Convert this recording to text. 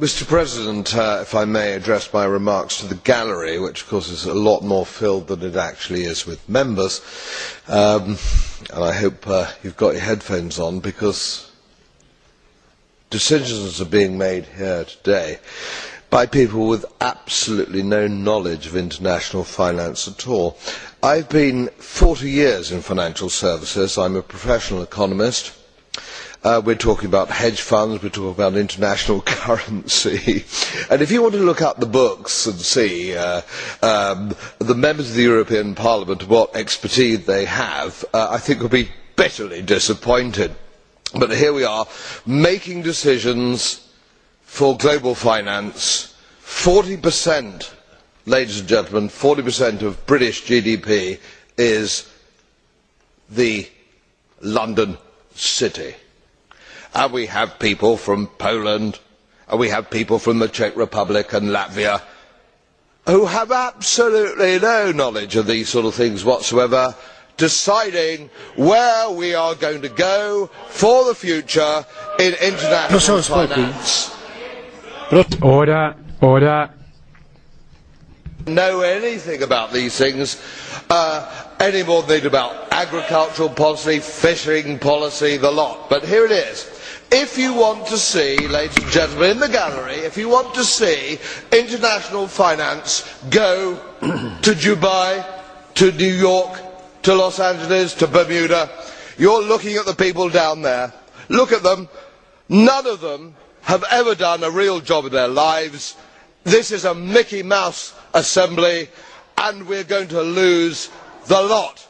Mr President, if I may address my remarks to the gallery, which of course is a lot more filled than it actually is with members, and I hope you've got your headphones on because decisions are being made here today by people with absolutely no knowledge of international finance at all. I've been 40 years in financial services. I'm a professional economist. We're talking about hedge funds, we're talking about international currency. And if you want to look up the books and see the members of the European Parliament, what expertise they have, I think we'll be bitterly disappointed. But here we are, making decisions for global finance. 40%, ladies and gentlemen, 40% of British GDP is the London city. And we have people from Poland, and we have people from the Czech Republic and Latvia who have absolutely no knowledge of these sort of things whatsoever, deciding where we are going to go for the future in international finance. Order. Know anything about these things any more than they do about agricultural policy, fishing policy, the lot. But here it is. If you want to see, ladies and gentlemen in the gallery, if you want to see international finance, go to Dubai, to New York, to Los Angeles, to Bermuda. You're looking at the people down there. Look at them. None of them have ever done a real job in their lives. This is a Mickey Mouse assembly, and we're going to lose the lot.